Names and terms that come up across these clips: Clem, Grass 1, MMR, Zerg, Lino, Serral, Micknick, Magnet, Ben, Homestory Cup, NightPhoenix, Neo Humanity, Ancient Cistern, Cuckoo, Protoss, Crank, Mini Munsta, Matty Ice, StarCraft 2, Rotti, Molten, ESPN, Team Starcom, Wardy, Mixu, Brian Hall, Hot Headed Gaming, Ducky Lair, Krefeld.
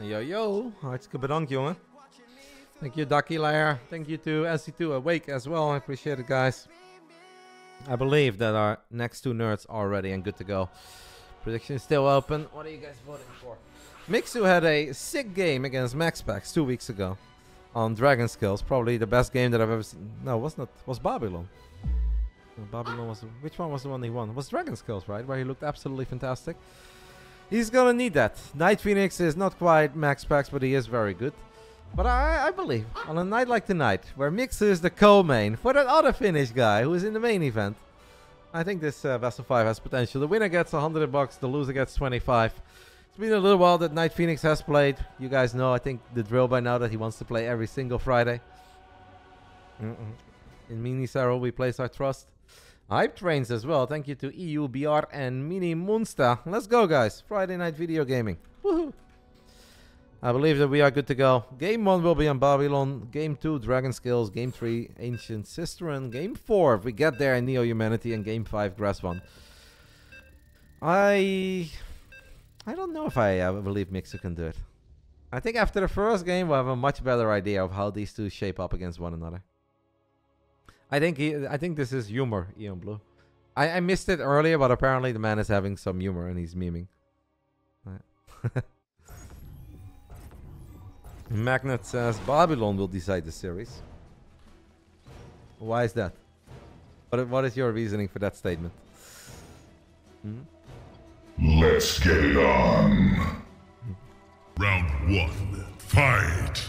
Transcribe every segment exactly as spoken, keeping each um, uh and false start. Yo, yo. Hartstikke bedankt, jongen. Thank you, Ducky Lair. Thank you to S C two Awake as well. I appreciate it, guys. I believe that our next two nerds are ready and good to go. Prediction is still open. What are you guys voting for? Mixu had a sick game against MaxPax two weeks ago on Dragon Skills. Probably the best game that I've ever seen. No, it was not. It was Babylon. No, Babylon was. Which one was the one he won? It was Dragon Skills, right? Where he looked absolutely fantastic. He's gonna need that. NightPhoenix is not quite MaxPax, but he is very good. But I, I believe, on a night like tonight, where Mixu is the co-main for that other Finnish guy who is in the main event, I think this uh, Vessel five has potential. The winner gets one hundred bucks, the loser gets twenty-five. It's been a little while that NightPhoenix has played. You guys know, I think, the drill by now that he wants to play every single Friday. Mm-mm. In Mini Serral, we place our trust. Hype trains as well. Thank you to E U B R and Mini Munsta. Let's go, guys. Friday night video gaming. Woohoo! I believe that we are good to go. Game one will be on Babylon. Game two, Dragon Skills. Game three, Ancient Cistern. Game four, if we get there, in Neo Humanity. And Game five, Grass one. I... I don't know if I uh, believe Mixu can do it. I think after the first game, we'll have a much better idea of how these two shape up against one another. I think he, I think this is humor, Ian Blue. I, I missed it earlier, but apparently the man is having some humor and he's memeing. Right. Magnet says Babylon will decide the series. Why is that? What, what is your reasoning for that statement? Hmm? Let's get it on. Round one, fight.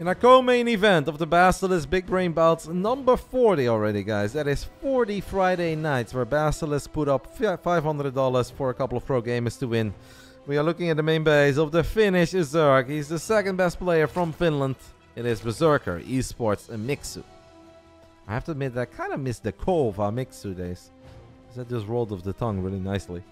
In our co-main event of the Basilisk Big Brain Bouts, number forty already, guys. That is forty Friday nights where Basilisk put up five hundred dollars for a couple of pro gamers to win. We are looking at the main base of the Finnish Zerg. He's the second best player from Finland. It is Berserker eSports and Mixu. I have to admit that I kind of miss the core of our Mixu days. That just rolled off the tongue really nicely.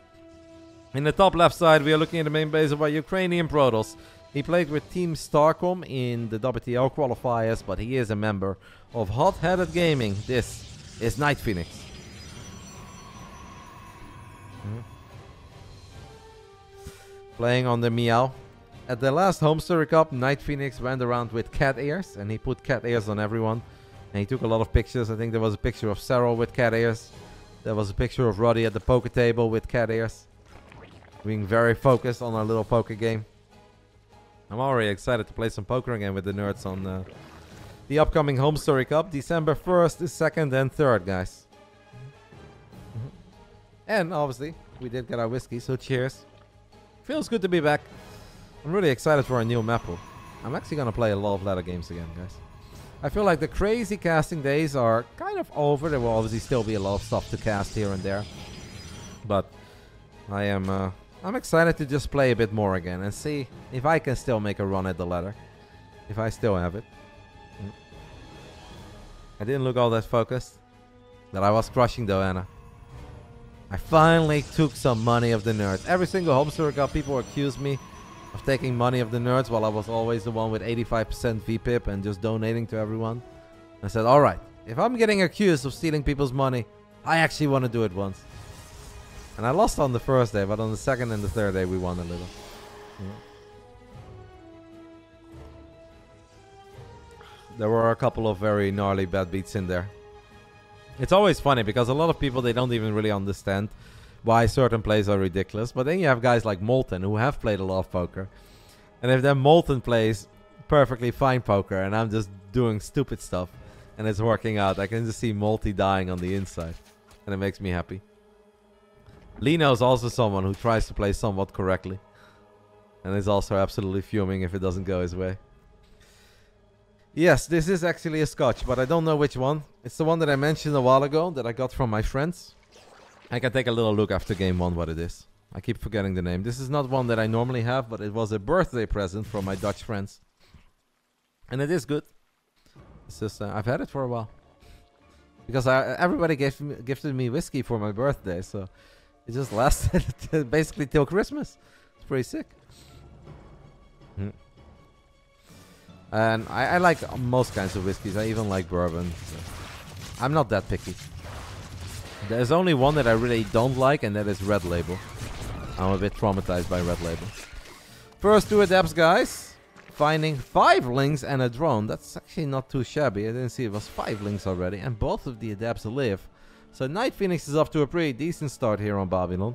In the top left side, we are looking at the main base of our Ukrainian Protoss. He played with Team Starcom in the W T L qualifiers, but he is a member of Hot Headed Gaming. This is NightPhoenix. Hmm. Playing on the Meow. At the last Homestory Cup, NightPhoenix went around with cat ears, and he put cat ears on everyone. And he took a lot of pictures. I think there was a picture of Serral with cat ears. There was a picture of Rotti at the poker table with cat ears. Being very focused on our little poker game. I'm already excited to play some poker again with the nerds on uh, the upcoming Homestory Cup. December first, second and third, guys. Mm-hmm. And obviously, we did get our whiskey, so cheers. Feels good to be back. I'm really excited for a new map. I'm actually going to play a lot of ladder games again, guys. I feel like the crazy casting days are kind of over. There will obviously still be a lot of stuff to cast here and there. But I am uh, I'm excited to just play a bit more again and see if I can still make a run at the ladder. If I still have it. I didn't look all that focused. That I was crushing though, Anna. I finally took some money of the nerds. Every single Homestory Cup, people accused me of taking money of the nerds while I was always the one with eighty-five percent V P I P and just donating to everyone. I said, alright, if I'm getting accused of stealing people's money, I actually want to do it once. And I lost on the first day, but on the second and the third day we won a little. Yeah. There were a couple of very gnarly bad beats in there. It's always funny because a lot of people, they don't even really understand why certain plays are ridiculous. But then you have guys like Molten who have played a lot of poker. And if then Molten plays perfectly fine poker and I'm just doing stupid stuff and it's working out, I can just see Molty dying on the inside. And it makes me happy. Lino is also someone who tries to play somewhat correctly. And is also absolutely fuming if it doesn't go his way. Yes, this is actually a scotch, but I don't know which one. It's the one that I mentioned a while ago that I got from my friends. I can take a little look after game one what it is. I keep forgetting the name. This is not one that I normally have, but it was a birthday present from my Dutch friends. And it is good. It's just, uh, I've had it for a while. Because I, everybody gave me, gifted me whiskey for my birthday, so it just lasted basically till Christmas. It's pretty sick. Hmm. And I, I like most kinds of whiskeys. I even like bourbon. So I'm not that picky. There's only one that I really don't like, and that is Red Label. I'm a bit traumatized by Red Label. First two adepts, guys. Finding five links and a drone. That's actually not too shabby. I didn't see it was five links already. And both of the adepts live. So NightPhoenix is off to a pretty decent start here on Babylon.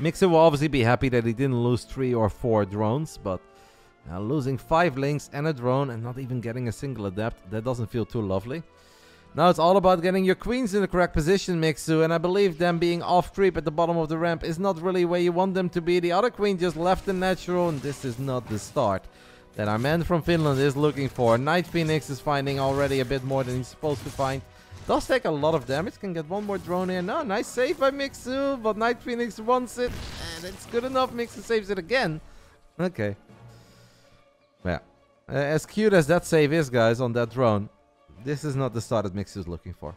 Mixu will obviously be happy that he didn't lose three or four drones, but uh, losing five links and a drone and not even getting a single adept, that doesn't feel too lovely. Now it's all about getting your queens in the correct position, Mixu, and I believe them being off creep at the bottom of the ramp is not really where you want them to be. The other queen just left the natural, and this is not the start that our man from Finland is looking for. NightPhoenix is finding already a bit more than he's supposed to find. Does take a lot of damage, can get one more drone here. No, nice save by Mixu, but NightPhoenix wants it, and it's good enough. Mixu saves it again. Okay. Yeah. Uh, as cute as that save is, guys, on that drone, this is not the start that Mixu is looking for.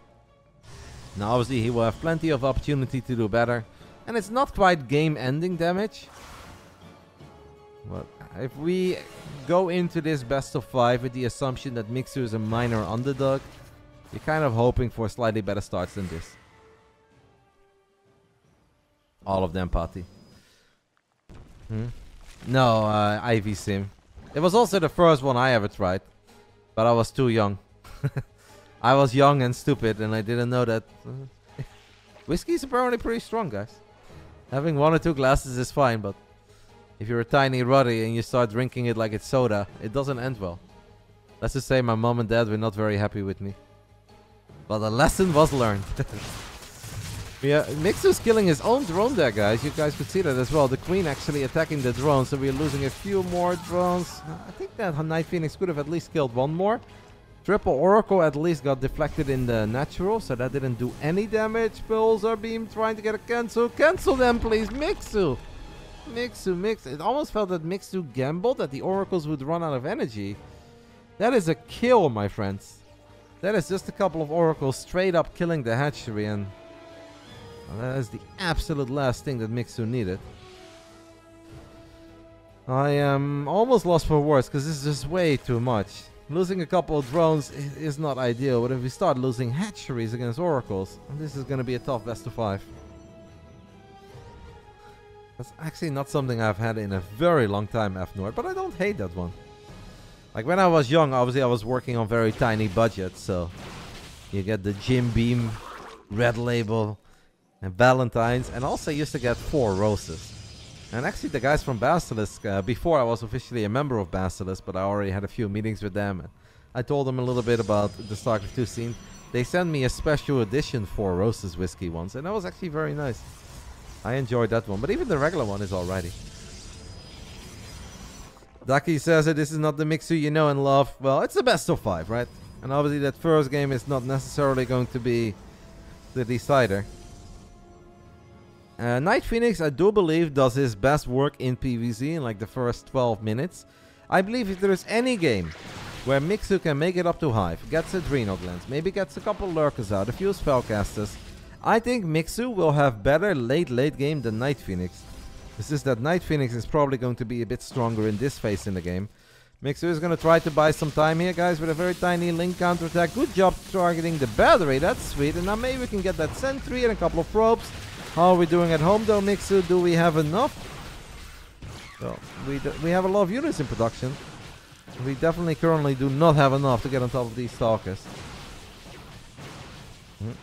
Now, obviously, he will have plenty of opportunity to do better, and it's not quite game-ending damage. But if we go into this best of five with the assumption that Mixu is a minor underdog, you're kind of hoping for slightly better starts than this. All of them, Patty. Hmm? No, uh, I V Sim. It was also the first one I ever tried. But I was too young. I was young and stupid and I didn't know that. Whiskey's apparently pretty strong, guys. Having one or two glasses is fine, but if you're a tiny ruddy and you start drinking it like it's soda, it doesn't end well. Let's just say my mom and dad were not very happy with me. But the lesson was learned. Yeah, Mixu's killing his own drone there, guys. You guys could see that as well. The queen actually attacking the drone, so we're losing a few more drones. I think that NightPhoenix could have at least killed one more. Triple Oracle at least got deflected in the natural, so that didn't do any damage. Pulsar Beam trying to get a cancel. Cancel them, please, Mixu! Mixu, Mixu. It almost felt that Mixu gambled that the Oracles would run out of energy. That is a kill, my friends. That is just a couple of oracles straight up killing the hatchery, and that is the absolute last thing that Mixu needed. I am um, almost lost for words, because this is just way too much. Losing a couple of drones is not ideal, but if we start losing hatcheries against oracles, this is going to be a tough best of five. That's actually not something I've had in a very long time, F-Nord, but I don't hate that one. Like, when I was young, obviously I was working on very tiny budgets, so you get the Jim Beam, Red Label, and Valentine's, and also used to get four roses. And actually the guys from Basilisk, uh, before I was officially a member of Basilisk, but I already had a few meetings with them, and I told them a little bit about the StarCraft two scene. They sent me a special edition four roses whiskey once, and that was actually very nice. I enjoyed that one, but even the regular one is alrighty. Ducky says that this is not the Mixu you know and love. Well, it's the best of five, right? And obviously that first game is not necessarily going to be the decider. Uh, NightPhoenix, I do believe, does his best work in P V Z in like the first twelve minutes. I believe if there is any game where Mixu can make it up to Hive, gets Adrenal Glands, maybe gets a couple Lurkers out, a few Spellcasters, I think Mixu will have better late-late game than NightPhoenix. It's just that NightPhoenix is probably going to be a bit stronger in this phase in the game. Mixu is going to try to buy some time here, guys, with a very tiny link counterattack. Good job targeting the battery, that's sweet. And now maybe we can get that sentry and a couple of probes. How are we doing at home though, Mixu? Do we have enough? Well, we, do we have a lot of units in production. We definitely currently do not have enough to get on top of these stalkers. Mm.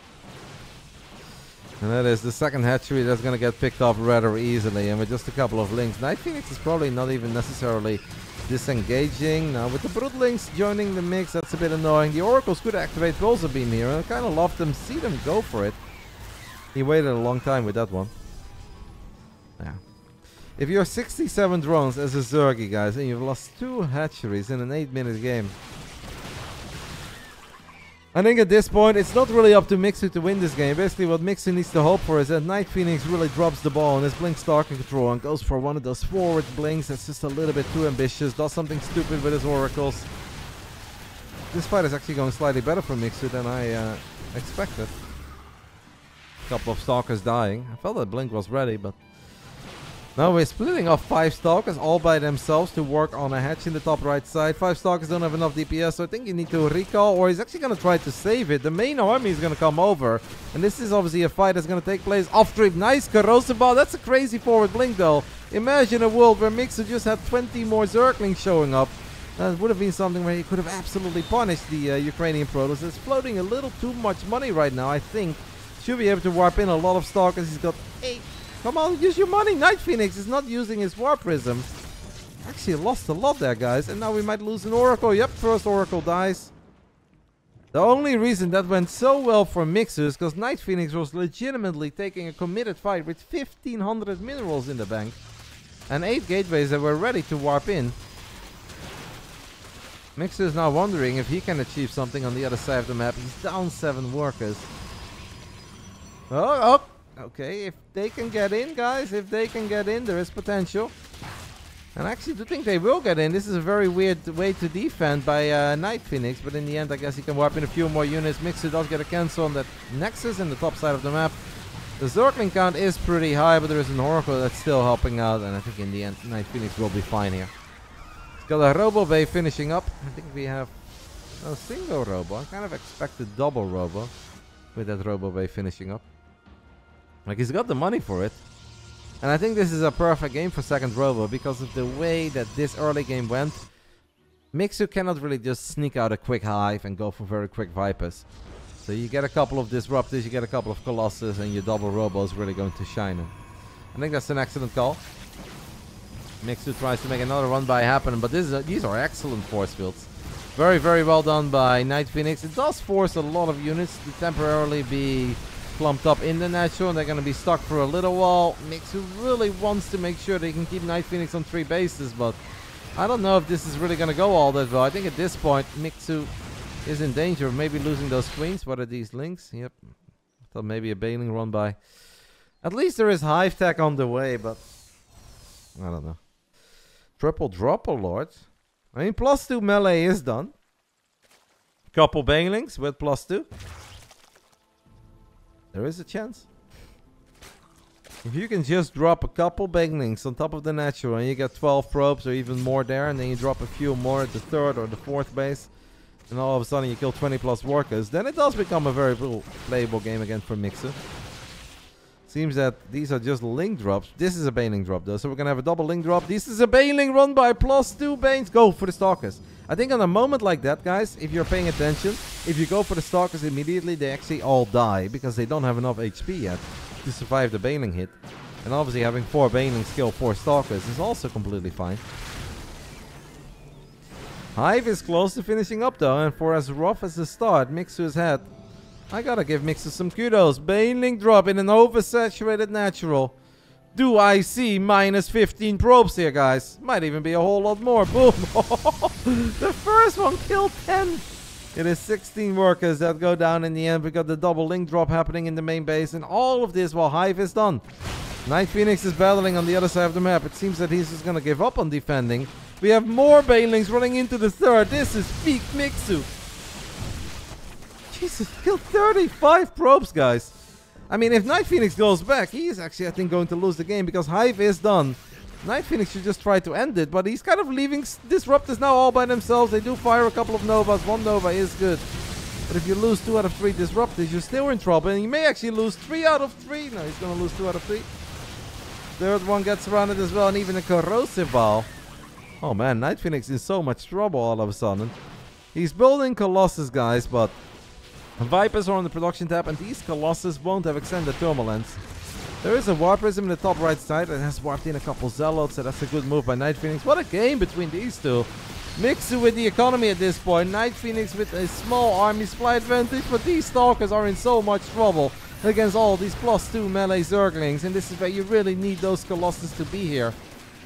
And that is the second hatchery that's going to get picked up rather easily. And with just a couple of links, NightPhoenix is probably not even necessarily disengaging. Now with the Broodlings joining the mix, that's a bit annoying. The Oracles could activate Pulsar Beam here. And I kind of love them. See them go for it. He waited a long time with that one. Yeah. If you're sixty-seven drones as a Zergi, guys, and you've lost two hatcheries in an eight minute game, I think at this point, it's not really up to Mixu to win this game. Basically, what Mixu needs to hope for is that NightPhoenix really drops the ball on his Blink Stalker control and goes for one of those forward blinks that's just a little bit too ambitious, does something stupid with his oracles. This fight is actually going slightly better for Mixu than I uh, expected. A couple of Stalkers dying. I felt that Blink was ready, but... Now we're splitting off five Stalkers all by themselves to work on a hatch in the top right side. Five Stalkers don't have enough D P S, so I think you need to recall, or he's actually going to try to save it. The main army is going to come over, and this is obviously a fight that's going to take place off-trip. Nice Corrosive Ball. That's a crazy forward blink, though. Imagine a world where Mixu just had twenty more Zerglings showing up. That would have been something where he could have absolutely punished the uh, Ukrainian Protoss. It's floating a little too much money right now, I think. Should be able to warp in a lot of stalkers. He's got eight. Come on, use your money. NightPhoenix is not using his War Prism. Actually lost a lot there, guys. And now we might lose an Oracle. Yep, first Oracle dies. The only reason that went so well for Mixu is because NightPhoenix was legitimately taking a committed fight with fifteen hundred minerals in the bank. And eight gateways that were ready to warp in. Mixu is now wondering if he can achieve something on the other side of the map. He's down seven workers. Oh, oh, okay, if they can get in, guys, if they can get in, there is potential. And I actually do think they will get in. This is a very weird way to defend by uh, NightPhoenix, but in the end, I guess he can warp in a few more units. Mixu does get a cancel on that Nexus in the top side of the map. The Zergling count is pretty high, but there is an Oracle that's still helping out, and I think in the end, NightPhoenix will be fine here. Got a Robo Bay finishing up. I think we have a single Robo. I kind of expect a double Robo with that Robo Bay finishing up. Like, he's got the money for it. And I think this is a perfect game for second Robo because of the way that this early game went. Mixu cannot really just sneak out a quick Hive and go for very quick Vipers. So you get a couple of Disruptors, you get a couple of Colossus, and your double Robo is really going to shine him. I think that's an excellent call. Mixu tries to make another run by happen, but this is a, these are excellent force fields. Very, very well done by NightPhoenix. It does force a lot of units to temporarily be clumped up in the natural, and they're going to be stuck for a little while. Mixu really wants to make sure they can keep NightPhoenix on three bases, but I don't know if this is really going to go all that well. I think at this point, Mixu is in danger of maybe losing those queens. What are these links? Yep. I thought maybe a bailing run by. At least there is Hive Tech on the way, but I don't know. Triple Dropper Lord. I mean, plus two melee is done. Couple Banelings with plus two. There is a chance. If you can just drop a couple Banelings on top of the natural and you get twelve probes or even more there, and then you drop a few more at the third or the fourth base, and all of a sudden you kill twenty plus workers, then it does become a very playable game again for Mixu. Seems that these are just link drops. This is a Baneling drop, though, so we're going to have a double link drop. This is a Baneling run by plus two Banes. Go for the Stalkers. I think on a moment like that, guys, if you're paying attention, if you go for the Stalkers immediately, they actually all die because they don't have enough H P yet to survive the Baneling hit. And obviously having four Banelings kill four Stalkers is also completely fine. Hive is close to finishing up, though, and for as rough as the start Mixu has had, I gotta give Mixu some kudos. Baneling drop in an oversaturated natural. Do I see minus fifteen probes here, guys? Might even be a whole lot more. Boom! The first one killed ten. It is sixteen workers that go down in the end. We got the double link drop happening in the main base, and all of this while Hive is done. NightPhoenix is battling on the other side of the map. It seems that he's just gonna give up on defending. We have more Banelings running into the third. This is peak Mixu. Jesus, killed thirty-five probes, guys. I mean, if NightPhoenix goes back, he is actually, I think, going to lose the game because Hive is done. NightPhoenix should just try to end it, but he's kind of leaving Disruptors now all by themselves. They do fire a couple of Novas. One Nova is good. But if you lose two out of three Disruptors, you're still in trouble. And you may actually lose three out of three. No, he's going to lose two out of three. Third one gets surrounded as well, and even a Corrosive Ball. Oh, man, NightPhoenix in so much trouble all of a sudden. He's building Colossus, guys, but Vipers are on the production tab, and these Colossus won't have extended thermal lens. There is a Warp Prism in the top right side that has warped in a couple Zealots, so that's a good move by NightPhoenix. What a game between these two. Mixu with the economy at this point, NightPhoenix with a small army supply advantage, but these Stalkers are in so much trouble against all these plus two melee Zerglings, and this is where you really need those Colossus to be here,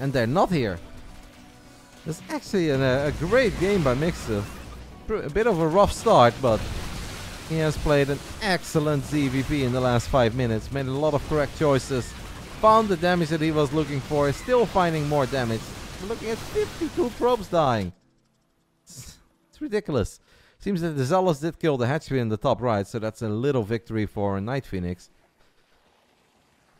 and they're not here. It's actually an, uh, a great game by Mixu. A bit of a rough start, but he has played an excellent Z V P in the last five minutes, made a lot of correct choices, found the damage that he was looking for, is still finding more damage. We're looking at fifty-two probes dying. It's, it's ridiculous. Seems that the Zealous did kill the hatchery in the top right, so that's a little victory for NightPhoenix.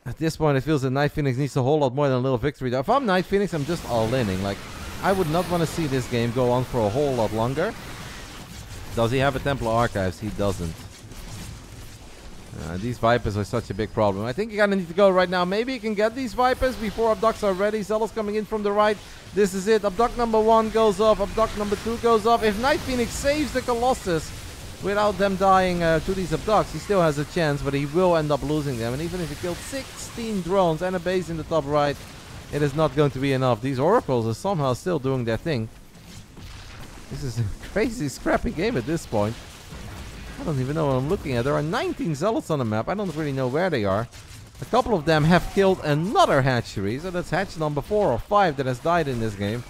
At this point, it feels that NightPhoenix needs a whole lot more than a little victory. If I'm NightPhoenix, I'm just all-inning. Like, I would not want to see this game go on for a whole lot longer. Does he have a Templar Archives? He doesn't. Uh, these Vipers are such a big problem. I think you're gonna need to go right now. Maybe you can get these Vipers before Abducts are ready. Zealot's coming in from the right. This is it. Abduct number one goes off. Abduct number two goes off. If NightPhoenix saves the Colossus without them dying uh, to these Abducts, he still has a chance, but he will end up losing them. And even if he killed sixteen drones and a base in the top right, it is not going to be enough. These Oracles are somehow still doing their thing. This is a crazy, scrappy game at this point. I don't even know what I'm looking at. There are nineteen Zealots on the map. I don't really know where they are. A couple of them have killed another hatchery. So that's hatch number four or five that has died in this game.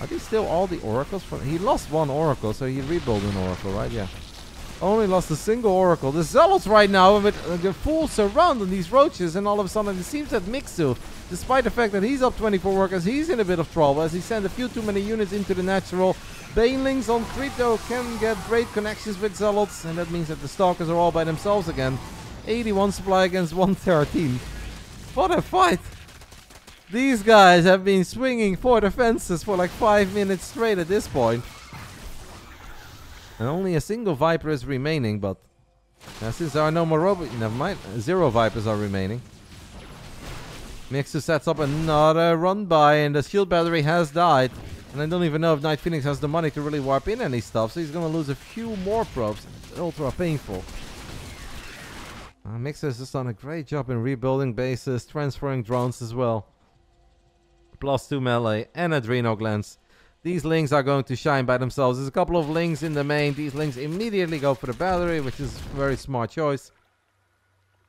Are these still all the Oracles? From he lost one Oracle, so he rebuilt an Oracle, right? Yeah. Only lost a single Oracle. The Zealots right now with uh, the full surround on these Roaches, and all of a sudden it seems that Mixu, despite the fact that he's up twenty-four workers, he's in a bit of trouble as he sent a few too many units into the natural. Banelings on Crypto can get great connections with Zealots, and that means that the Stalkers are all by themselves again. eighty-one supply against one thirteen. What a fight! These guys have been swinging for the fences for like five minutes straight at this point. And only a single Viper is remaining, but uh, since there are no more robots, never mind, zero Vipers are remaining. Mixu sets up another run by, and the shield battery has died. And I don't even know if NightPhoenix has the money to really warp in any stuff, so he's gonna lose a few more probes. It's ultra painful. Uh, Mixu has just done a great job in rebuilding bases, transferring drones as well. Plus two melee and adrenal glands. These Lings are going to shine by themselves. There's a couple of Lings in the main. These Lings immediately go for the battery, which is a very smart choice.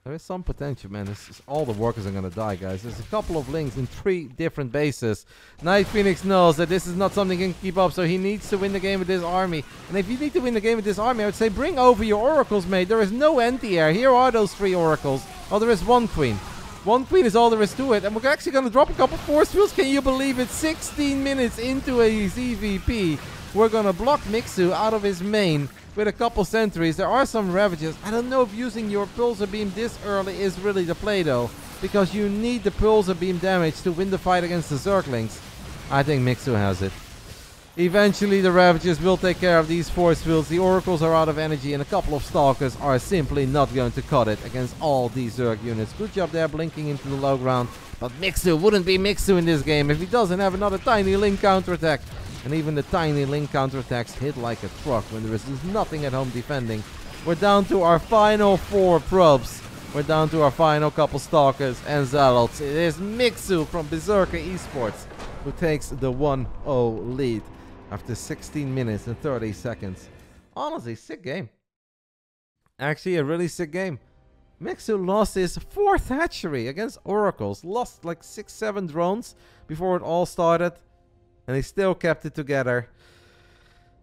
There is some potential, man. This is all the workers are gonna die, guys. There's a couple of Lings in three different bases. NightPhoenix knows that this is not something he can keep up, so he needs to win the game with this army. And if you need to win the game with this army, I would say bring over your Oracles, mate. There is no anti-air. Here are those three Oracles. Oh, there is one Queen. One Queen is all there is to it. And we're actually gonna drop a couple force fields. Can you believe it? sixteen minutes into a E V P. We're gonna block Mixu out of his main with a couple sentries. There are some ravages. I don't know if using your pulsar beam this early is really the play though, because you need the pulsar beam damage to win the fight against the Zerglings. I think Mixu has it. Eventually the ravages will take care of these force fields. The Oracles are out of energy, and a couple of Stalkers are simply not going to cut it against all these Zerg units. Good job there, blinking into the low ground. But Mixu wouldn't be Mixu in this game if he doesn't have another tiny Link counterattack. And even the tiny Link counterattacks hit like a truck when there is nothing at home defending. We're down to our final four probes. We're down to our final couple Stalkers and Zealots. It is Mixu from Berserker eSports who takes the one zero lead after sixteen minutes and thirty seconds. Honestly, sick game. Actually, a really sick game. Mixu lost his fourth hatchery against Oracles. Lost like six, seven drones before it all started. And he still kept it together.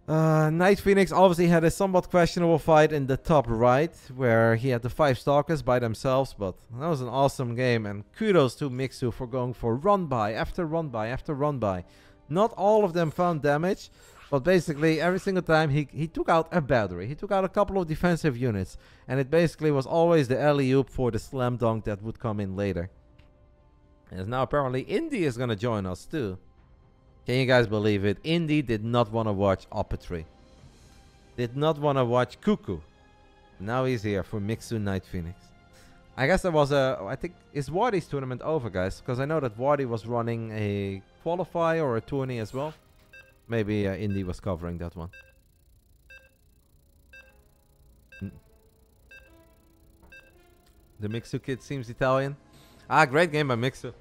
Uh, NightPhoenix obviously had a somewhat questionable fight in the top right, where he had the five Stalkers by themselves. But that was an awesome game. And kudos to Mixu for going for run-by after run-by after run-by. Not all of them found damage, but basically every single time he, he took out a battery. He took out a couple of defensive units. And it basically was always the alley-oop for the slam dunk that would come in later. And now apparently Indy is going to join us too. Can you guys believe it? Indy did not want to watch Opetry. Did not want to watch Cuckoo. Now he's here for Mixu NightPhoenix. I guess there was a... I think... Is Wardy's tournament over, guys? Because I know that Wardy was running a qualifier or a tourney as well. Maybe uh, Indy was covering that one. Mm. The Mixu kid seems Italian. Ah, great game by Mixu.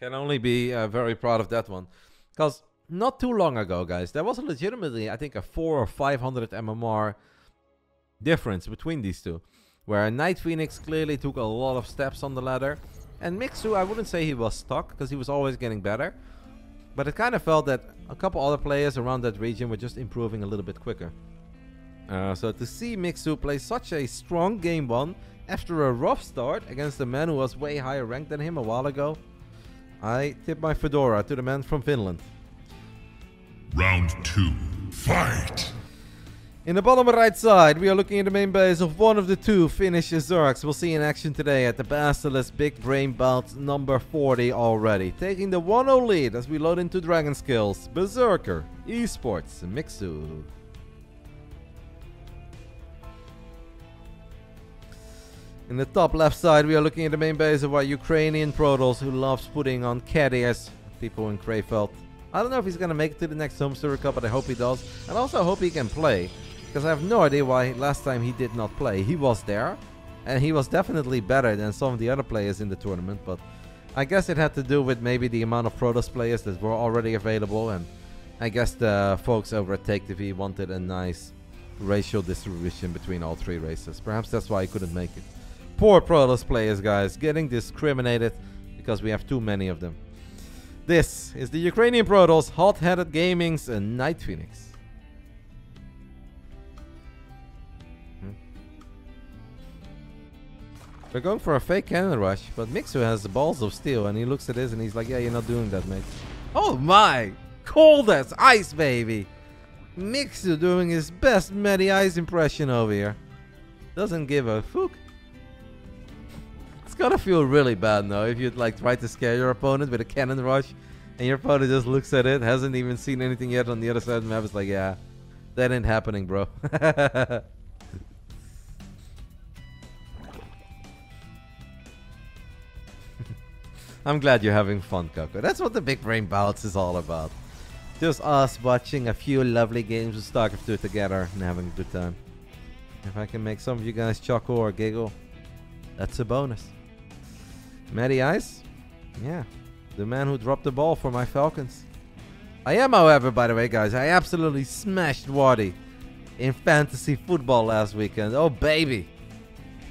Can only be uh, very proud of that one. Because not too long ago, guys, there was a legitimately, I think, a four or five hundred M M R difference between these two, where NightPhoenix clearly took a lot of steps on the ladder, and Mixu, I wouldn't say he was stuck, because he was always getting better, but it kind of felt that a couple other players around that region were just improving a little bit quicker. Uh, so to see Mixu play such a strong game one after a rough start against a man who was way higher ranked than him a while ago, I tip my fedora to the man from Finland. Round two, fight! In the bottom right side, we are looking at the main base of one of the two Finnish Zergs. We'll see in action today at the Basilisk Big Brain Bouts number forty already. Taking the one zero lead as we load into Dragon Skills, Berserker eSports, and Mixu. In the top left side we are looking at the main base of our Ukrainian Protoss, who loves putting on K D S people in Krefeld. I don't know if he's gonna make it to the next Homestory Cup, but I hope he does. And also I hope he can play, because I have no idea why last time he did not play. He was there, and he was definitely better than some of the other players in the tournament, but I guess it had to do with maybe the amount of Protoss players that were already available, and I guess the folks over at Take T V wanted a nice racial distribution between all three races. Perhaps that's why he couldn't make it. Poor Protoss players, guys, getting discriminated because we have too many of them. This is the Ukrainian Protoss, Hot-Headed Gaming's and NightPhoenix. They're going for a fake cannon rush, but Mixu has the balls of steel, and he looks at this and he's like, yeah, you're not doing that, mate. Oh my! Cold as ice, baby! Mixu doing his best Matty Ice impression over here. Doesn't give a fuck. It's gonna feel really bad now if you'd like try to scare your opponent with a cannon rush, and your opponent just looks at it, hasn't even seen anything yet on the other side of the map, it's like, yeah, that ain't happening, bro. I'm glad you're having fun, Coco. That's what the Big Brain Bouts is all about. Just us watching a few lovely games of StarCraft two together and having a good time. If I can make some of you guys chuckle or giggle, that's a bonus. Matty Ice? Yeah, the man who dropped the ball for my Falcons. I am, however, by the way, guys, I absolutely smashed Wardy in fantasy football last weekend. Oh, baby!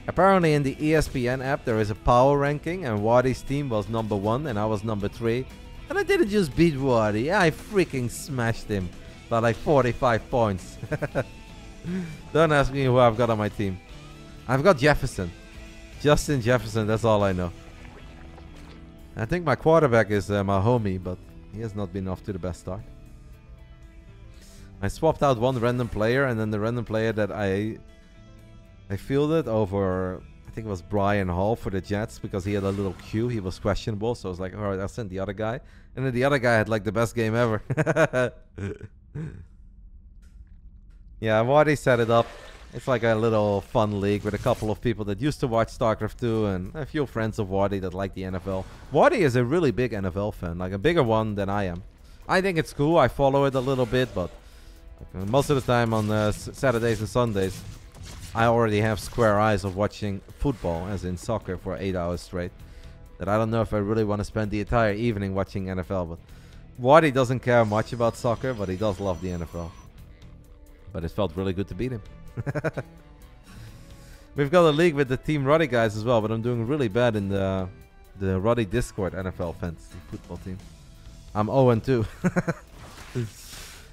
Apparently in the E S P N app there is a power ranking, and Wardy's team was number one and I was number three. And I didn't just beat Wardy, I freaking smashed him by like forty-five points. Don't ask me who I've got on my team. I've got Jefferson. Justin Jefferson, that's all I know. I think my quarterback is uh, my homie, but he has not been off to the best start. I swapped out one random player, and then the random player that I... I fielded over, I think it was Brian Hall for the Jets, because he had a little Q, he was questionable, so I was like, alright, I'll send the other guy. And then the other guy had like the best game ever. Yeah, Wardy set it up. It's like a little fun league with a couple of people that used to watch StarCraft two and a few friends of Wardy that like the N F L. Wardy is a really big N F L fan, like a bigger one than I am. I think it's cool, I follow it a little bit, but most of the time on uh, Saturdays and Sundays, I already have square eyes of watching football, as in soccer, for eight hours straight. That I don't know if I really want to spend the entire evening watching N F L, but... Wardy doesn't care much about soccer, but he does love the N F L. But it felt really good to beat him. We've got a league with the Team Ruddy guys as well, but I'm doing really bad in the... the Ruddy Discord N F L fantasy football team. I'm oh and two.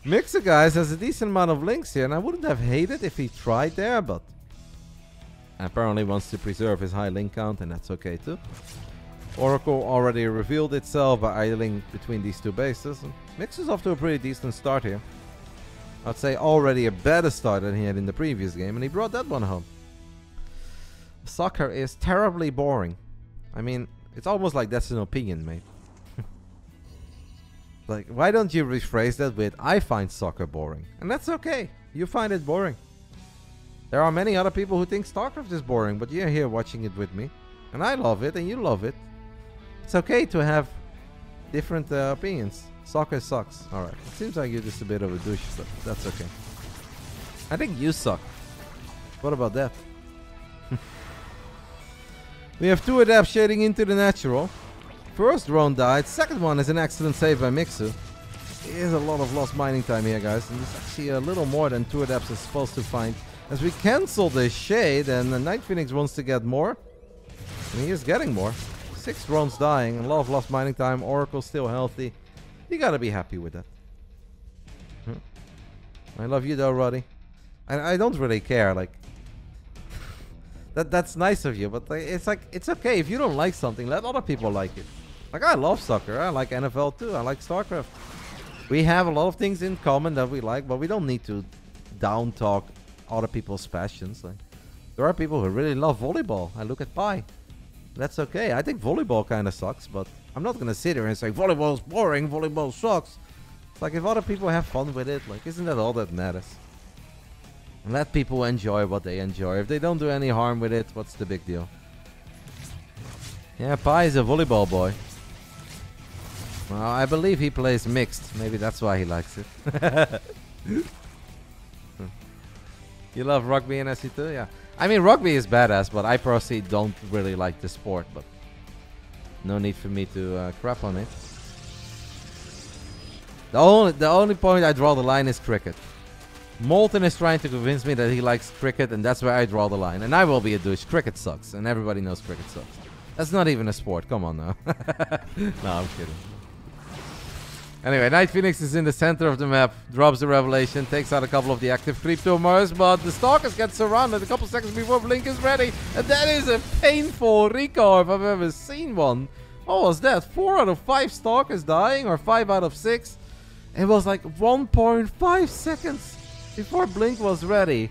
Mixer, guys, has a decent amount of links here, and I wouldn't have hated if he tried there, but apparently wants to preserve his high link count, and that's okay too. Oracle already revealed itself by idling between these two bases. Mixer's off to a pretty decent start here. I'd say already a better start than he had in the previous game, and he brought that one home. Soccer is terribly boring. I mean, it's almost like that's an opinion, mate. Like, why don't you rephrase that with, I find soccer boring? And that's okay. You find it boring. There are many other people who think StarCraft is boring, but you're here watching it with me. And I love it, and you love it. It's okay to have different uh, opinions. Soccer sucks. Alright, it seems like you're just a bit of a douche, but that's okay. I think you suck. What about that? We have two adepts shading into the natural. First drone died, second one is an excellent save by Mixu. There's a lot of lost mining time here, guys, and it's actually a little more than two adepts is supposed to find. As we cancel the shade, and the NightPhoenix wants to get more. And he is getting more. Six drones dying, a lot of lost mining time, Oracle still healthy. You gotta be happy with that. Hmm. I love you though, Roddy. I, I don't really care, like... that That's nice of you, but it's like, it's okay, if you don't like something, let other people like it. Like, I love soccer, I like N F L too, I like StarCraft. We have a lot of things in common that we like, but we don't need to down-talk other people's passions. Like, there are people who really love volleyball. I look at Pi. That's okay. I think volleyball kind of sucks, but I'm not gonna sit here and say, volleyball's boring, volleyball sucks. It's like, if other people have fun with it, like, isn't that all that matters? Let people enjoy what they enjoy. If they don't do any harm with it, what's the big deal? Yeah, Pi is a volleyball boy. Well, I believe he plays mixed. Maybe that's why he likes it. You love rugby and S C two? Yeah. I mean, rugby is badass, but I personally don't really like the sport. But no need for me to uh, crap on it. The only, the only point I draw the line is cricket. Molten is trying to convince me that he likes cricket, and that's where I draw the line. And I will be a douche. Cricket sucks, and everybody knows cricket sucks. That's not even a sport. Come on now. No, I'm kidding. Anyway, NightPhoenix is in the center of the map, drops the Revelation, takes out a couple of the active creep tumors, but the Stalkers get surrounded a couple seconds before Blink is ready, and that is a painful recoil if I've ever seen one. What was that? Four out of five Stalkers dying, or five out of six? It was like one point five seconds before Blink was ready.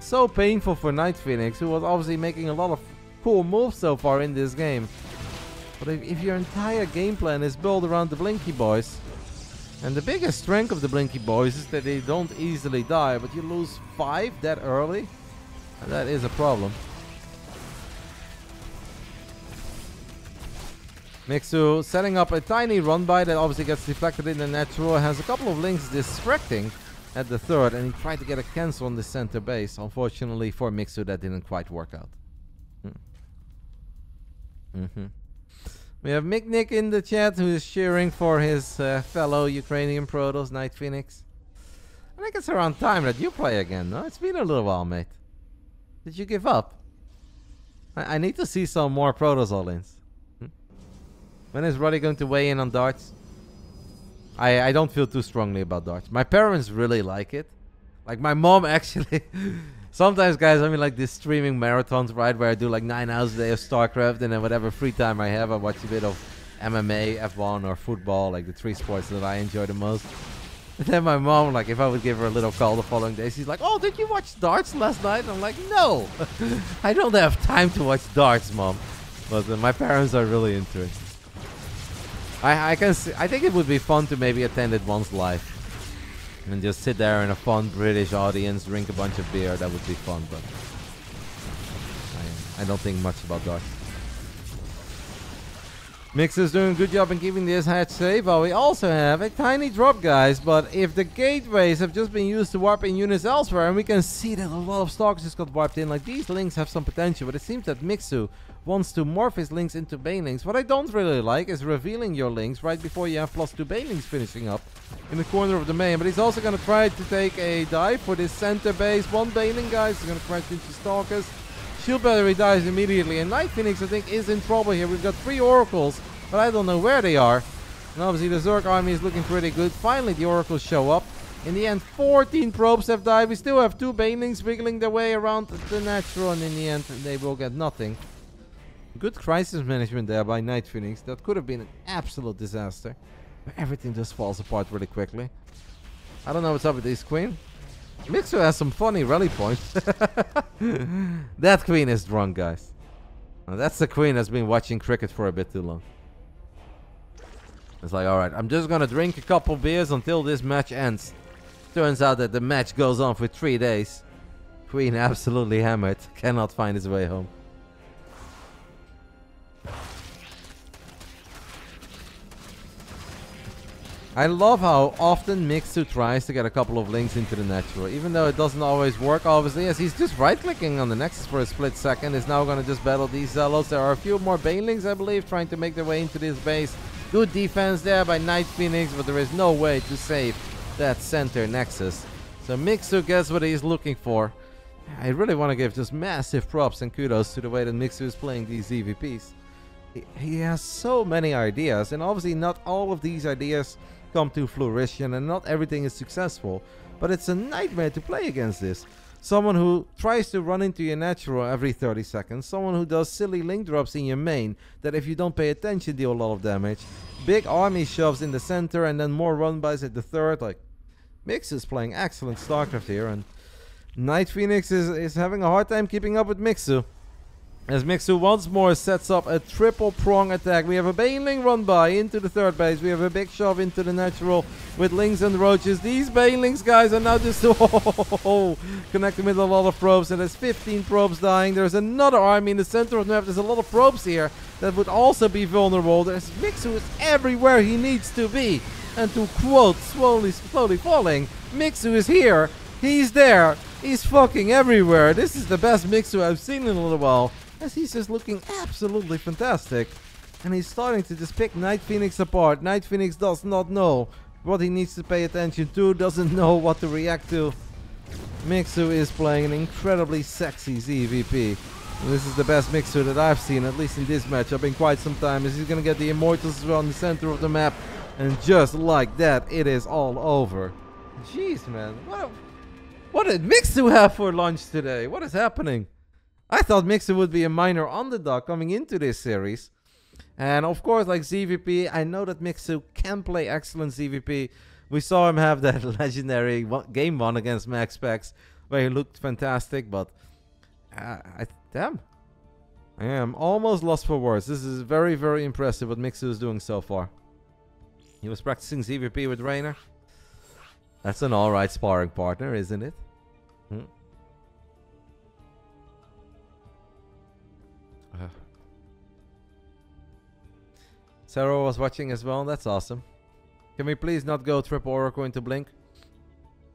So painful for NightPhoenix, who was obviously making a lot of cool moves so far in this game. But if, if your entire game plan is built around the Blinky boys, and the biggest strength of the Blinky boys is that they don't easily die, but you lose five that early, and that is a problem. Mixu setting up a tiny run by that obviously gets deflected in the natural, has a couple of links distracting at the third, and he tried to get a cancel on the center base. Unfortunately for Mixu, that didn't quite work out. Mm. Mm-hmm. We have Micknick in the chat, who is cheering for his uh, fellow Ukrainian Protoss, NightPhoenix. I think it's around time that you play again, no? It's been a little while, mate. Did you give up? I, I need to see some more Protoss all-ins. Hmm? When is Roddy going to weigh in on darts? I, I don't feel too strongly about darts. My parents really like it. Like, my mom actually... Sometimes, guys, I mean, like, these streaming marathons, right, where I do, like, nine hours a day of StarCraft, and then whatever free time I have, I watch a bit of M M A, F one, or football, like, the three sports that I enjoy the most. And then my mom, like, if I would give her a little call the following day, she's like, oh, did you watch darts last night? And I'm like, no! I don't have time to watch darts, Mom. But uh, my parents are really into it. I, I, can see, I think it would be fun to maybe attend it once live. And just sit there in a fun British audience, drink a bunch of beer. That would be fun, but I, I don't think much about darts. Mix is doing a good job in keeping this hatch safe, while we also have a tiny drop, guys. But if the gateways have just been used to warp in units elsewhere, and we can see that a lot of stalkers just got warped in, like, these links have some potential, but it seems that Mixu wants to morph his links into banelings. What I don't really like is revealing your links right before you have plus two banelings finishing up in the corner of the main. But he's also going to try to take a dive for this center base. One baneling, guys. He's going to crash into Stalkers. Shield battery dies immediately, and NightPhoenix, I think, is in trouble here. We've got three oracles, but I don't know where they are. And obviously the Zerg army is looking pretty good. Finally the oracles show up. In the end, fourteen probes have died. We still have two banelings wiggling their way around the natural, and in the end they will get nothing. Good crisis management there by NightPhoenix. That could have been an absolute disaster, but everything just falls apart really quickly. I don't know what's up with this queen. Mixu has some funny rally points. That queen is drunk, guys. Now, that's the queen that's been watching cricket for a bit too long. It's like, alright, I'm just gonna drink a couple beers until this match ends. Turns out that the match goes on for three days. Queen absolutely hammered. Cannot find his way home. I love how often Mixu tries to get a couple of links into the natural, even though it doesn't always work, obviously, as he's just right-clicking on the Nexus for a split second. Is now going to just battle these Zealots. There are a few more Banelings, I believe, trying to make their way into this base. Good defense there by NightPhoenix, but there is no way to save that center Nexus. So Mixu gets what he's looking for. I really want to give just massive props and kudos to the way that Mixu is playing these E V Ps. He has so many ideas, and obviously not all of these ideas come to fruition, and not everything is successful, but it's a nightmare to play against this. Someone who tries to run into your natural every thirty seconds, someone who does silly link drops in your main that if you don't pay attention deal a lot of damage, big army shoves in the center, and then more run bys at the third. Like, Mix is playing excellent StarCraft here, and NightPhoenix is, is having a hard time keeping up with Mixu. As Mixu once more sets up a triple prong attack. We have a Baneling run by into the third base. We have a big shove into the natural with Lings and Roaches. These Banelings guys are now just oh, connecting with a lot of probes. And there's fifteen probes dying. There's another army in the center of the map. There's a lot of probes here that would also be vulnerable. There's Mixu is everywhere he needs to be. And to quote Slowly Slowly Falling, Mixu is here. He's there. He's fucking everywhere. This is the best Mixu I've seen in a little while. As he's just looking absolutely fantastic. And he's starting to just pick NightPhoenix apart. NightPhoenix does not know what he needs to pay attention to, doesn't know what to react to. Mixu is playing an incredibly sexy Z V P. And this is the best Mixu that I've seen, at least in this matchup, in quite some time. As he's gonna get the Immortals as well in the center of the map. And just like that, it is all over. Jeez, man. What, a, what did Mixu have for lunch today? What is happening? I thought Mixu would be a minor underdog coming into this series. And of course, like Z V P, I know that Mixu can play excellent Z V P. We saw him have that legendary game one against MaxPax, where he looked fantastic, but... Uh, I, damn. I am almost lost for words. This is very, very impressive what Mixu is doing so far. He was practicing Z V P with Reynor. That's an alright sparring partner, isn't it? Hmm. Uh. Serral was watching as well, that's awesome. Can we please not go triple Oracle into Blink?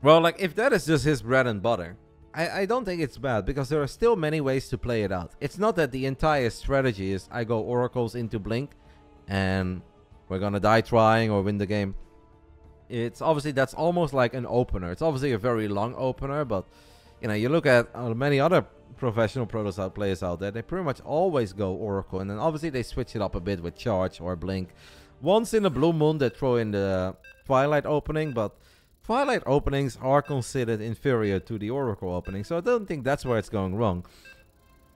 Well, like, if that is just his bread and butter, I, I don't think it's bad, because there are still many ways to play it out. It's not that the entire strategy is I go Oracles into Blink and we're gonna die trying or win the game. It's obviously, that's almost like an opener. It's obviously a very long opener, but you know, you look at uh, many other professional Protoss players out there, they pretty much always go Oracle, and then obviously they switch it up a bit with Charge or Blink. Once in a blue moon they throw in the Twilight opening, but Twilight openings are considered inferior to the Oracle opening, so I don't think that's where it's going wrong.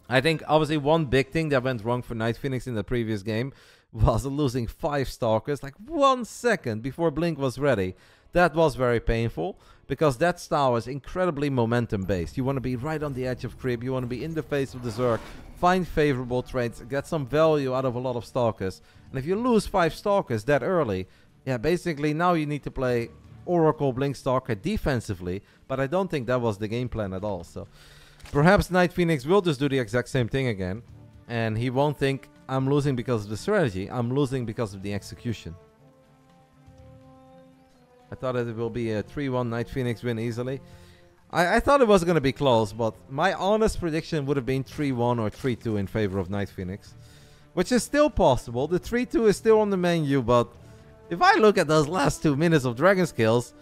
I think obviously one big thing that went wrong for NightPhoenix in the previous game was losing five Stalkers like one second before Blink was ready. That was very painful, because that style is incredibly momentum-based. You want to be right on the edge of creep, you want to be in the face of the Zerg, find favorable trades, get some value out of a lot of Stalkers. And if you lose five Stalkers that early, yeah, basically now you need to play Oracle Blink Stalker defensively, but I don't think that was the game plan at all. So perhaps NightPhoenix will just do the exact same thing again, and he won't think, I'm losing because of the strategy, I'm losing because of the execution. I thought that it will be a three one NightPhoenix win easily. I, I thought it was going to be close, but my honest prediction would have been three one or three two in favor of NightPhoenix. Which is still possible. The three two is still on the menu, but if I look at those last two minutes of Dragon Skills,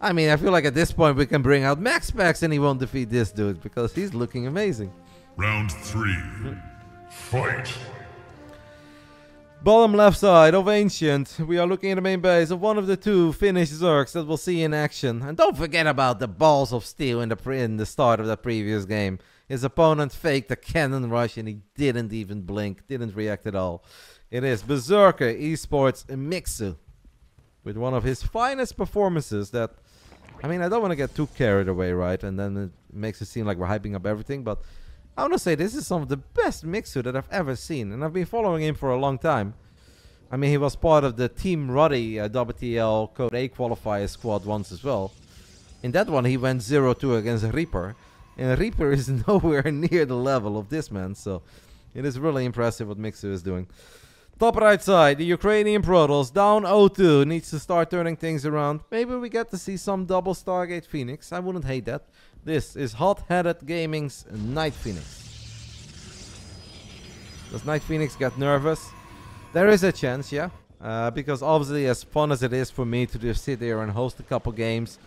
I mean, I feel like at this point we can bring out MaxPax and he won't defeat this dude, because he's looking amazing. Round three. Fight. Bottom left side of Ancient, we are looking at the main base of one of the two Finnish Zergs that we'll see in action. And don't forget about the balls of steel in the, pre in the start of the previous game. His opponent faked a cannon rush and he didn't even blink, didn't react at all. It is Berserker eSports Mixu with one of his finest performances that... I mean, I don't want to get too carried away, right? And then it makes it seem like we're hyping up everything, but... I want to say this is some of the best Mixu that I've ever seen, and I've been following him for a long time. I mean, he was part of the Team Ruddy uh, W T L Code A qualifier squad once as well. In that one, he went zero two against Reaper, and Reaper is nowhere near the level of this man, so it is really impressive what Mixu is doing. Top right side, the Ukrainian Protoss, down oh two, needs to start turning things around. Maybe we get to see some double Stargate Phoenix, I wouldn't hate that. This is Hot-Headed Gaming's NightPhoenix. Does NightPhoenix get nervous? There is a chance, yeah. Uh, because obviously, as fun as it is for me to just sit there and host a couple games,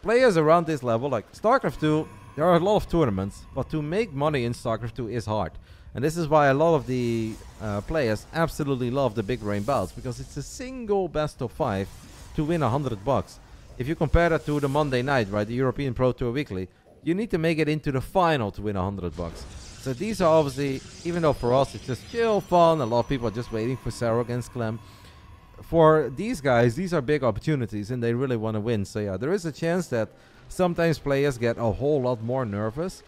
players around this level, like StarCraft two, there are a lot of tournaments, but to make money in StarCraft two is hard. And this is why a lot of the uh, players absolutely love the Big Brain Bouts, because it's a single best of five to win a hundred bucks. If you compare that to the Monday night, right, the European Pro Tour Weekly, you need to make it into the final to win a hundred bucks. So these are obviously, even though for us it's just chill, fun, a lot of people are just waiting for Serral against Clem. For these guys, these are big opportunities and they really want to win. So yeah, there is a chance that sometimes players get a whole lot more nervous.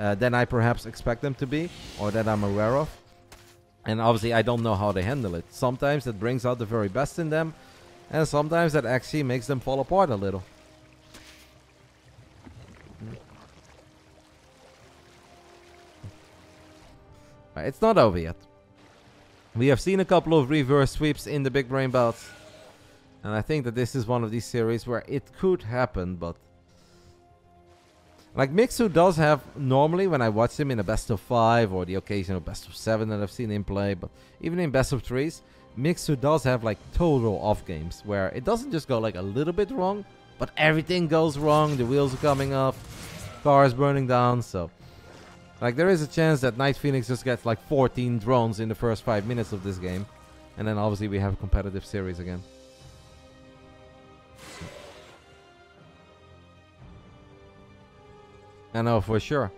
uh, than I perhaps expect them to be, or that I'm aware of. And obviously I don't know how they handle it. Sometimes that brings out the very best in them, and sometimes that actually makes them fall apart a little. Right, it's not over yet. We have seen a couple of reverse sweeps in the Big Brain Bouts, and I think that this is one of these series where it could happen, but... Like, Mixu does have, normally, when I watch him in a best of five or the occasional best of seven that I've seen him play, but even in best of threes, Mixu does have, like, total off games, where it doesn't just go, like, a little bit wrong, but everything goes wrong, the wheels are coming off, cars burning down, so... Like, there is a chance that NightPhoenix just gets, like, fourteen drones in the first five minutes of this game, and then obviously we have a competitive series again. I know for sure.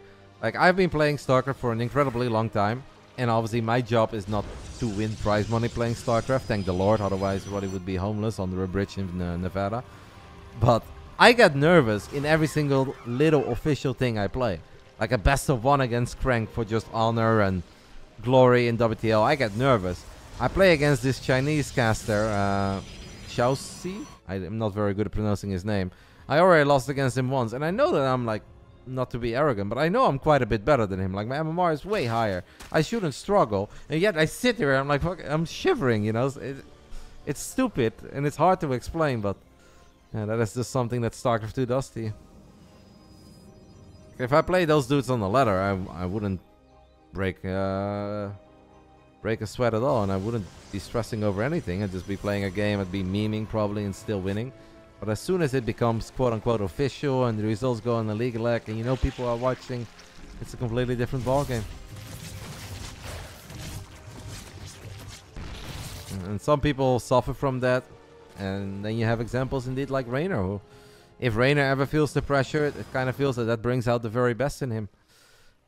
Like, I've been playing StarCraft for an incredibly long time, and obviously my job is not to win prize money playing StarCraft, thank the Lord, otherwise Rotti would be homeless under a bridge in uh, Nevada. But I get nervous in every single little official thing I play. Like a best of one against Crank for just honor and glory in W T L, I get nervous. I play against this Chinese caster, uh, Xiaoxi? I'm not very good at pronouncing his name. I already lost against him once, and I know that I'm like, not to be arrogant, but I know I'm quite a bit better than him. Like, my M M R is way higher. I shouldn't struggle, and yet I sit here and I'm like, fuck, I'm shivering, you know? It, it's stupid, and it's hard to explain, but yeah, that is just something that StarCraft two does to you. If I play those dudes on the ladder, I, I wouldn't break, uh, break a sweat at all, and I wouldn't be stressing over anything. I'd just be playing a game, I'd be memeing probably and still winning. But as soon as it becomes quote-unquote official and the results go on the league lag and you know people are watching, it's a completely different ballgame. And some people suffer from that, and then you have examples indeed like Reynor, who, if Rainer ever feels the pressure, it, it kind of feels that that brings out the very best in him.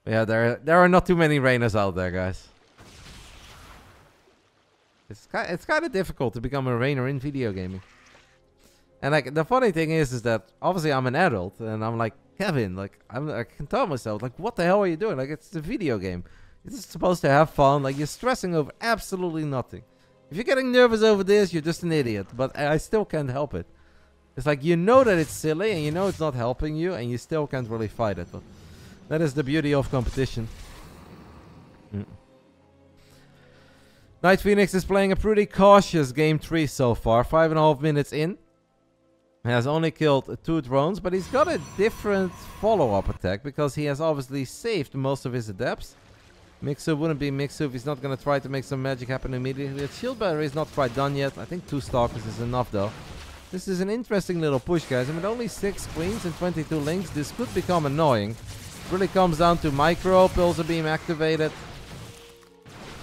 But yeah, there there are not too many Rainers out there, guys. It's kind it's kind of difficult to become a Rainer in video gaming. And like the funny thing is, is that obviously I'm an adult, and I'm like, Kevin, like I'm, I can tell myself, like, what the hell are you doing? Like, it's a video game. It's supposed to have fun. Like, you're stressing over absolutely nothing. If you're getting nervous over this, you're just an idiot. But I still can't help it. It's like, you know that it's silly, and you know it's not helping you, and you still can't really fight it. But that is the beauty of competition. Mm. NightPhoenix is playing a pretty cautious game three so far, five and a half minutes in. He has only killed two drones, but he's got a different follow-up attack, because he has obviously saved most of his adepts. Mixu wouldn't be Mixu if he's not going to try to make some magic happen immediately. The shield barrier is not quite done yet. I think two stalkers is enough, though. This is an interesting little push, guys, and with only six queens and twenty-two links, this could become annoying. It really comes down to micro, pulsar beam activated.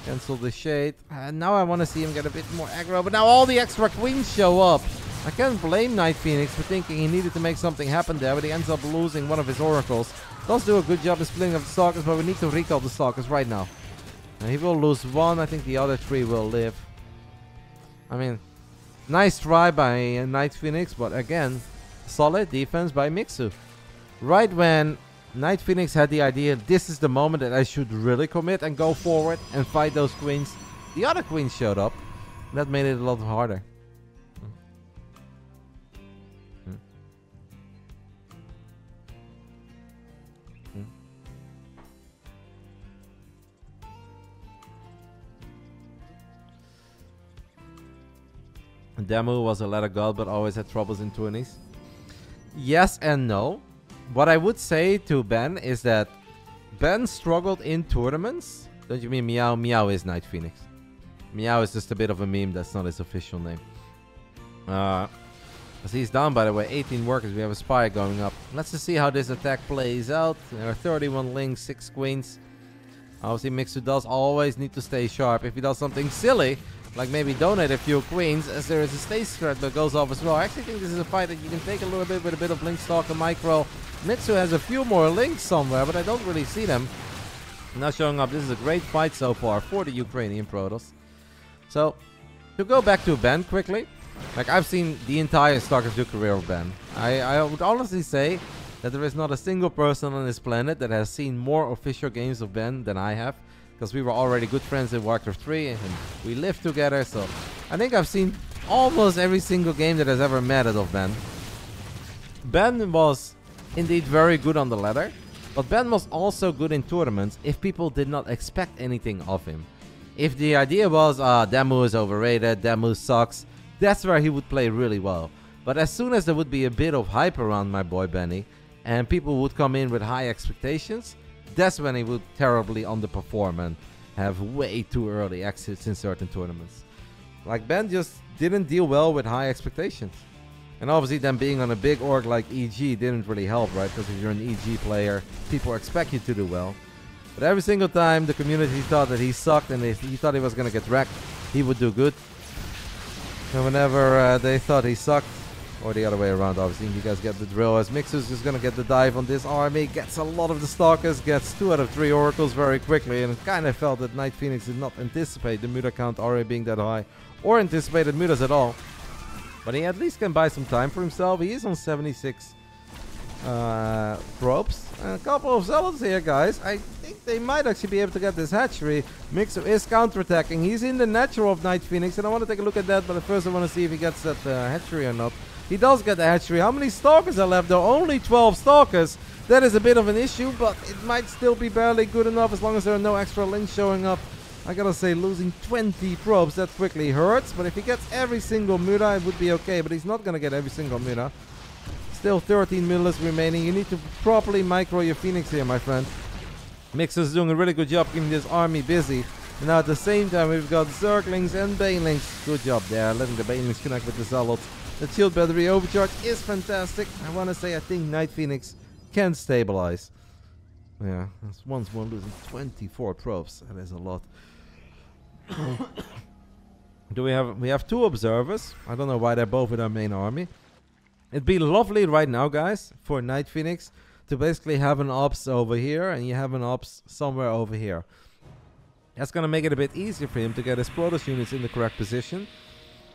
Cancel the shade. And now I want to see him get a bit more aggro, but now all the extra queens show up. I can't blame NightPhoenix for thinking he needed to make something happen there, but he ends up losing one of his oracles. Does do a good job of splitting up the stalkers, but we need to recall the stalkers right now. And he will lose one, I think the other three will live. I mean... Nice try by uh, NightPhoenix, but again, solid defense by Mixu. Right when NightPhoenix had the idea, this is the moment that I should really commit and go forward and fight those queens, the other queens showed up. That made it a lot harder. Hmm. Hmm. Hmm. Demu was a ladder god, but always had troubles in tourneys. Yes and no. What I would say to Ben is that Ben struggled in tournaments. Don't you mean Meow? Meow is NightPhoenix. Meow is just a bit of a meme. That's not his official name. Uh, he's down, by the way. eighteen workers. We have a spy going up. Let's just see how this attack plays out. There are thirty-one links, six queens. Obviously, Mixu does always need to stay sharp. If he does something silly, like maybe donate a few queens, as there is a stage threat that goes off as well. I actually think this is a fight that you can take a little bit with a bit of link stalk and micro. Mixu has a few more links somewhere, but I don't really see them now showing up. This is a great fight so far for the Ukrainian Protoss. So, to go back to Ben quickly, like I've seen the entire StarCraft two career of Ben. I, I would honestly say that there is not a single person on this planet that has seen more official games of Ben than I have, because we were already good friends in Warcraft three and we lived together, so I think I've seen almost every single game that has ever mattered of Ben. Ben was indeed very good on the ladder, but Ben was also good in tournaments if people did not expect anything of him. If the idea was, ah, uh, Demu is overrated, Demu sucks, that's where he would play really well. But as soon as there would be a bit of hype around my boy Benny, and people would come in with high expectations, that's when he would terribly underperform and have way too early exits in certain tournaments. Like, Ben just didn't deal well with high expectations. And obviously them being on a big org like E G didn't really help, right? Because if you're an E G player, people expect you to do well. But every single time the community thought that he sucked and they, he thought he was gonna get wrecked, he would do good. And whenever uh, they thought he sucked, or the other way around, obviously, you guys get the drill, as Mixu's is gonna get the dive on this army, gets a lot of the Stalkers, gets two out of three Oracles very quickly, and it kind of felt that NightPhoenix did not anticipate the Muta count already being that high, or anticipated Mutas at all. But he at least can buy some time for himself. He is on seventy-six uh, probes. And a couple of zealots here, guys. I think they might actually be able to get this hatchery. Mixu is counterattacking. He's in the natural of NightPhoenix, and I want to take a look at that. But at first I want to see if he gets that uh, hatchery or not. He does get the hatchery. How many Stalkers are left though? Only twelve Stalkers. That is a bit of an issue, but it might still be barely good enough as long as there are no extra links showing up. I gotta say, losing twenty probes that quickly hurts, but if he gets every single Muta, it would be okay, but he's not gonna get every single Muta. Still thirteen middlers remaining. You need to properly micro your Phoenix here, my friend. Mixer's doing a really good job keeping this army busy. And now at the same time, we've got Zerglings and Banelings. Good job there, letting the Banelings connect with the Zealots. The shield battery overcharge is fantastic. I wanna say, I think NightPhoenix can stabilize. Yeah, that's once more losing twenty-four probes. That is a lot. Do we have we have two observers? I don't know why they're both with our main army. It'd be lovely right now, guys, for NightPhoenix to basically have an ops over here and you have an ops somewhere over here. That's gonna make it a bit easier for him to get his Protoss units in the correct position.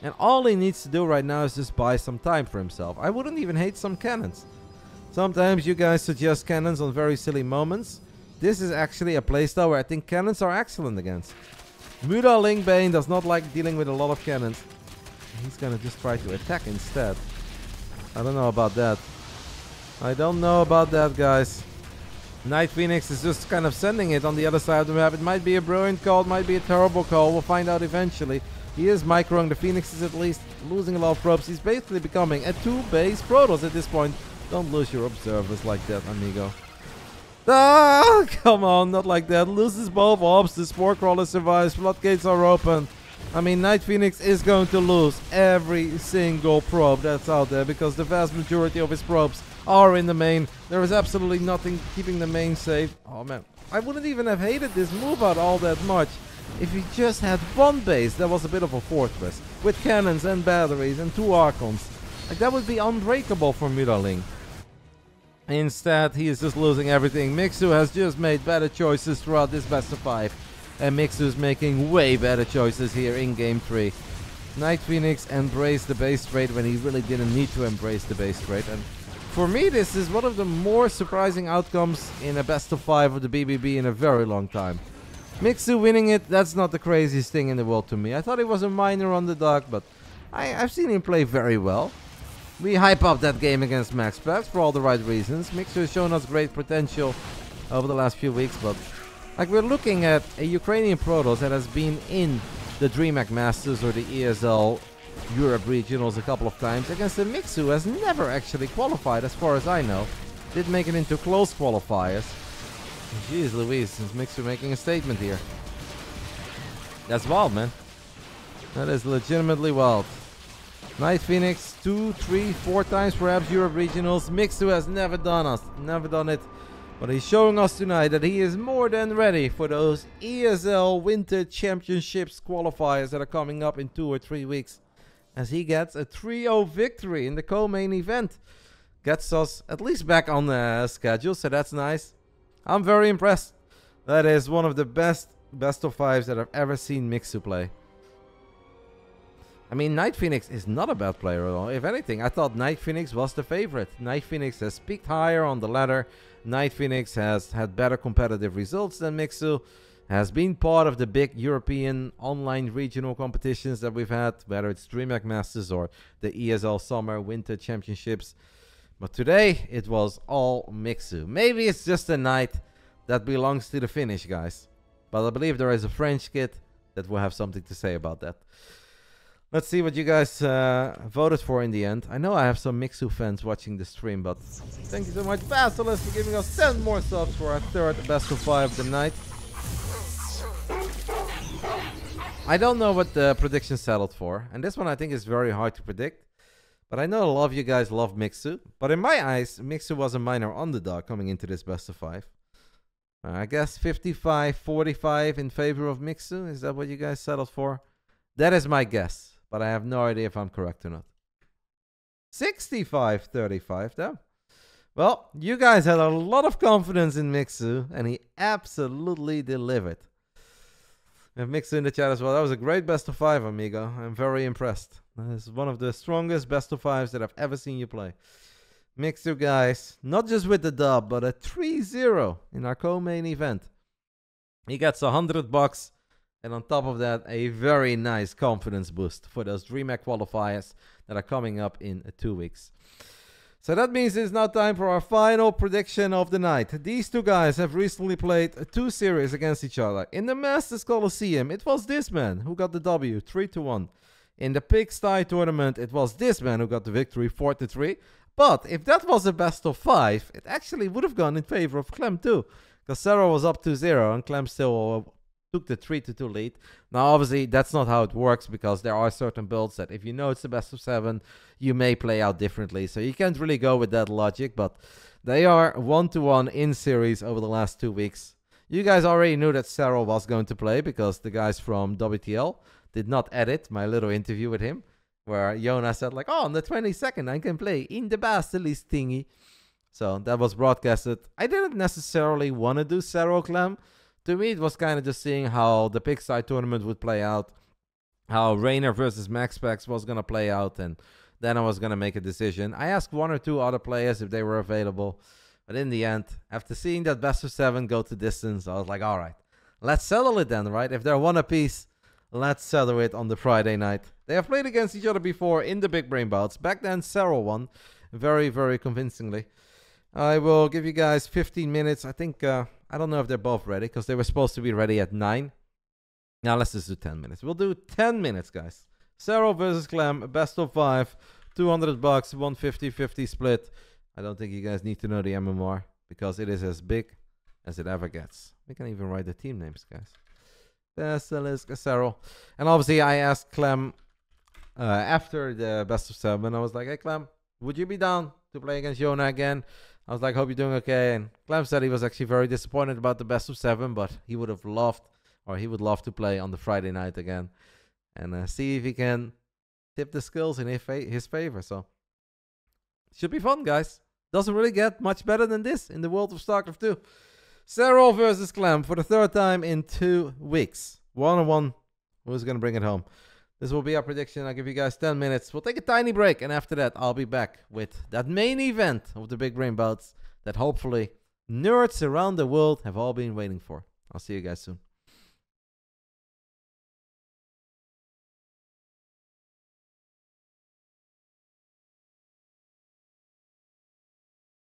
And all he needs to do right now is just buy some time for himself. I wouldn't even hate some cannons. Sometimes you guys suggest cannons on very silly moments. This is actually a playstyle where I think cannons are excellent against. Muta Ling Bane does not like dealing with a lot of cannons. He's gonna just try to attack instead. I don't know about that. I don't know about that, guys. NightPhoenix is just kind of sending it on the other side of the map. It might be a brilliant call, it might be a terrible call. We'll find out eventually. He is microing the Phoenixes at least, losing a lot of probes. He's basically becoming a two-base Protoss at this point. Don't lose your observers like that, amigo. Ah, come on, not like that. Loses both ops, the Spore Crawler survives, floodgates are open. I mean, NightPhoenix is going to lose every single probe that's out there because the vast majority of his probes are in the main. There is absolutely nothing keeping the main safe. Oh man, I wouldn't even have hated this move out all that much if he just had one base that was a bit of a fortress with cannons and batteries and two Archons. Like, that would be unbreakable for Mutaling. Instead, he is just losing everything. Mixu has just made better choices throughout this best of five. And Mixu is making way better choices here in game three. NightPhoenix embraced the base trade when he really didn't need to embrace the base trade. And for me, this is one of the more surprising outcomes in a best of five of the B B B in a very long time. Mixu winning it, that's not the craziest thing in the world to me. I thought he was a minor on the dock, but I, I've seen him play very well. We hype up that game against MaxPax for all the right reasons. Mixu has shown us great potential over the last few weeks, but like, we're looking at a Ukrainian Protoss that has been in the DreamHack Masters or the E S L Europe Regionals a couple of times against a Mixu who has never actually qualified, as far as I know. Did make it into close qualifiers. Jeez Louise, is Mixu making a statement here? That's wild, man. That is legitimately wild. NightPhoenix, two, three, four times perhaps Europe Regionals. Mixu has never done us, never done it. But he's showing us tonight that he is more than ready for those E S L Winter Championships qualifiers that are coming up in two or three weeks. As he gets a three oh victory in the co-main event. Gets us at least back on the schedule, so that's nice. I'm very impressed. That is one of the best best of fives that I've ever seen Mixu play. I mean, NightPhoenix is not a bad player at all. If anything, I thought NightPhoenix was the favorite. NightPhoenix has peaked higher on the ladder. NightPhoenix has had better competitive results than Mixu. Has been part of the big European online regional competitions that we've had, whether it's DreamHack Masters or the E S L Summer Winter Championships. But today, it was all Mixu. Maybe it's just a night that belongs to the Finnish guys. But I believe there is a French kid that will have something to say about that. Let's see what you guys uh, voted for in the end. I know I have some Mixu fans watching the stream, but thank you so much, Basilisk, for giving us ten more subs for our third best of five of the night. I don't know what the prediction settled for, and this one I think is very hard to predict. But I know a lot of you guys love Mixu, but in my eyes, Mixu was a minor underdog coming into this best of five. Uh, I guess fifty-five forty-five in favor of Mixu, is that what you guys settled for? That is my guess, but I have no idea if I'm correct or not. sixty-five thirty-five, though. Well, you guys had a lot of confidence in Mixu, and he absolutely delivered. We have Mixu in the chat as well. That was a great best of five, amigo. I'm very impressed. That is one of the strongest best of fives that I've ever seen you play. Mixu, guys, not just with the dub, but a three zero in our co-main event. He gets one hundred bucks. And on top of that, a very nice confidence boost for those DreamHack qualifiers that are coming up in uh, two weeks. So that means it's now time for our final prediction of the night. These two guys have recently played two series against each other. In the Masters Coliseum, it was this man who got the W, three to one. In the Pigsty tournament, it was this man who got the victory, four to three. But if that was a best of five, it actually would have gone in favor of Clem too. Because Serral was up two zero and Clem still... Uh, took the three to two lead. Now obviously that's not how it works, because there are certain builds that if you know it's the best of seven, you may play out differently, so you can't really go with that logic. But they are one to one in series over the last two weeks. You guys already knew that Serral was going to play, because the guys from W T L did not edit my little interview with him where Jonah said like, oh, on the twenty-second I can play in the Basilisk thingy. So that was broadcasted. I didn't necessarily want to do Serral Clem. To me, it was kind of just seeing how the Pigsty tournament would play out, how Reynor versus MaxPax was going to play out, and then I was going to make a decision. I asked one or two other players if they were available, but in the end, after seeing that best of seven go to distance, I was like, all right, let's settle it then, right? If they're one apiece, let's settle it on the Friday night. They have played against each other before in the Big Brain Bouts. Back then, Serral won very, very convincingly. I will give you guys fifteen minutes. I think... Uh, I don't know if they're both ready, because they were supposed to be ready at nine. Now let's just do ten minutes. We'll do ten minutes, guys. Serral versus Clem, best of five, two hundred bucks, one fifty fifty split. I don't think you guys need to know the M M R, because it is as big as it ever gets. We can even write the team names, guys. Basilisk, Serral. And obviously I asked Clem uh, after the best of seven, I was like, hey Clem, would you be down to play against Jonah again? I was like, hope you're doing okay. And Clem said he was actually very disappointed about the best of seven, but he would have loved, or he would love to play on the Friday night again. And uh, see if he can tip the skills in his favor. So, should be fun, guys. Doesn't really get much better than this in the world of StarCraft two. Serral versus Clem for the third time in two weeks. One on one. Who's going to bring it home? This will be our prediction. I'll give you guys ten minutes. We'll take a tiny break, and after that, I'll be back with that main event of the Big Brain Bouts that hopefully nerds around the world have all been waiting for. I'll see you guys soon.